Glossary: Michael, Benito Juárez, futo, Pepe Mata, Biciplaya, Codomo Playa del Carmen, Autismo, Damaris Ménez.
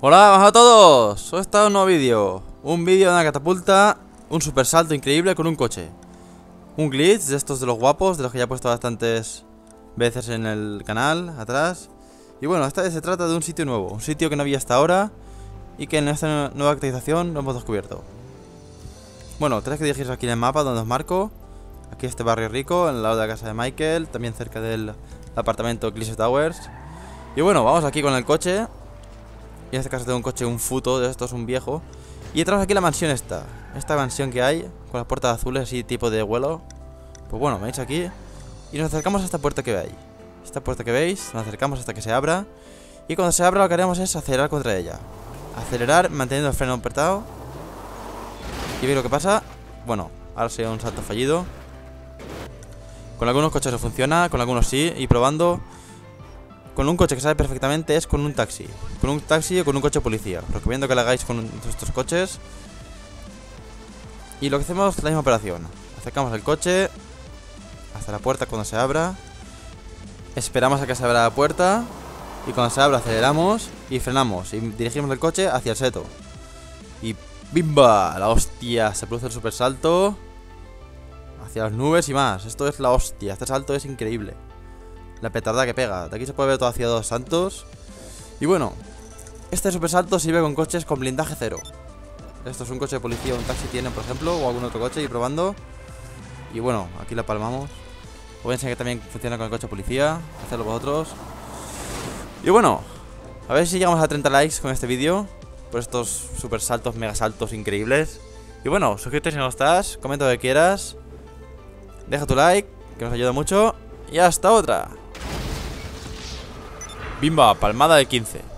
Hola, vamos a todos. Hoy está un nuevo vídeo. Un vídeo de una catapulta, un super salto increíble con un coche. Un glitch de estos de los guapos, de los que ya he puesto bastantes veces en el canal, atrás. Y bueno, esta vez se trata de un sitio nuevo, un sitio que no había hasta ahora y que en esta nueva actualización lo hemos descubierto. Bueno, tenéis que dirigiros aquí en el mapa donde os marco. Aquí este barrio rico, al lado de la casa de Michael, también cerca del apartamento Eclipse Towers. Y bueno, vamos aquí con el coche. Y en este caso tengo un coche, un futo, de estos, un viejo. Y entramos aquí en la mansión esta mansión que hay, con las puertas azules así tipo de vuelo. Pues bueno, veis aquí y nos acercamos a esta puerta que veis. Esta puerta que veis, nos acercamos hasta que se abra. Y cuando se abra lo que haremos es acelerar contra ella. Acelerar manteniendo el freno apretado. Y veis lo que pasa. Bueno, ahora sería un salto fallido. Con algunos coches no funciona, con algunos sí, y probando. Con un coche que sale perfectamente es con un taxi. Con un taxi o con un coche policía. Recomiendo que lo hagáis con estos coches. Y lo que hacemos es la misma operación. Acercamos el coche hasta la puerta cuando se abra. Esperamos a que se abra la puerta. Y cuando se abra aceleramos y frenamos. Y dirigimos el coche hacia el seto. Y ¡bimba! La hostia, se produce el super salto hacia las nubes y más. Esto es la hostia, este salto es increíble. La petarda que pega. De aquí se puede ver todo hacia dos santos. Y bueno, este supersalto sirve con coches con blindaje cero. Esto es un coche de policía, un taxi tienen, por ejemplo, o algún otro coche, y probando. Y bueno, aquí la palmamos. Os voy a enseñar que también funciona con el coche de policía. Hacedlo vosotros. Y bueno, a ver si llegamos a 30 likes con este vídeo, por estos supersaltos, megasaltos increíbles. Y bueno, suscríbete si no lo estás, comenta lo que quieras, deja tu like, que nos ayuda mucho. Y hasta otra. Bimba, palmada de 15.